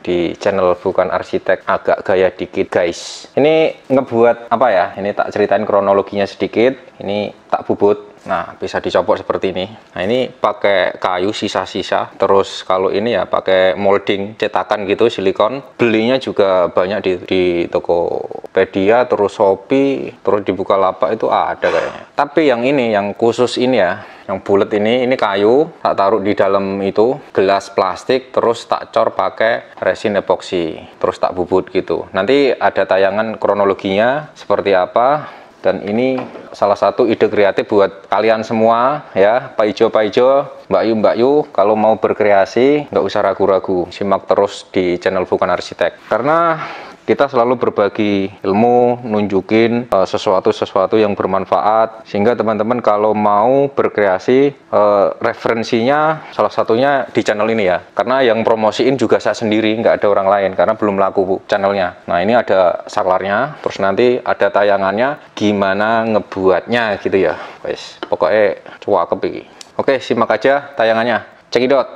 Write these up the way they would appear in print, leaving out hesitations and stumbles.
Di channel bukan arsitek, agak gaya dikit guys. Ini ngebuat apa ya, ini tak ceritain kronologinya sedikit. Ini tak bubut, nah bisa dicopot seperti ini. Nah ini pakai kayu sisa-sisa, terus kalau ini ya pakai molding cetakan gitu, silikon. Belinya juga banyak di Tokopedia, terus Shopee, terus di Bukalapak itu ada kayaknya. Tapi yang ini, yang khusus ini ya, yang bulat ini kayu, tak taruh di dalam itu gelas plastik, terus tak cor pakai resin epoxy, terus tak bubut gitu. Nanti ada tayangan kronologinya seperti apa. Dan ini salah satu ide kreatif buat kalian semua ya, Pak Ijo-Pak Ijo, Mbak Yu, kalau mau berkreasi nggak usah ragu-ragu, simak terus di channel Bukan Arsitek. Karena kita selalu berbagi ilmu, nunjukin sesuatu yang bermanfaat, sehingga teman-teman kalau mau berkreasi referensinya salah satunya di channel ini ya. Karena yang promosiin juga saya sendiri, nggak ada orang lain karena belum laku bu, channelnya. Nah ini ada saklarnya, terus nanti ada tayangannya gimana ngebuatnya gitu ya. Wes, pokoknya cuak kepi. Oke, simak aja tayangannya. Cekidot.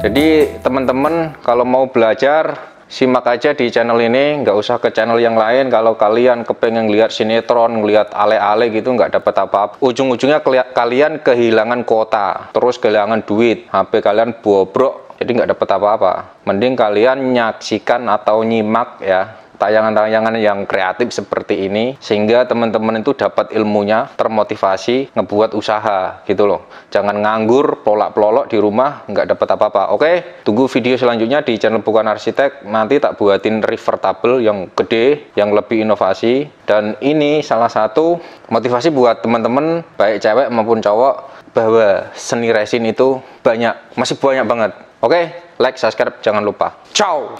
Jadi teman-teman kalau mau belajar simak aja di channel ini, nggak usah ke channel yang lain. Kalau kalian kepengen lihat sinetron, ngelihat ale-ale gitu nggak dapat apa-apa. Ujung-ujungnya kalian kehilangan kuota, terus kehilangan duit, HP kalian bobrok, jadi nggak dapat apa-apa. Mending kalian nyaksikan atau nyimak ya tayangan-tayangan yang kreatif seperti ini, sehingga teman-teman itu dapat ilmunya, termotivasi, ngebuat usaha gitu loh. Jangan nganggur, polak-polok di rumah, nggak dapat apa-apa. Oke, tunggu video selanjutnya di channel Bukan Arsitek. Nanti tak buatin revertable yang gede, yang lebih inovasi. Dan ini salah satu motivasi buat teman-teman, baik cewek maupun cowok, bahwa seni resin itu banyak, masih banyak banget. Oke, like, subscribe, jangan lupa. Ciao!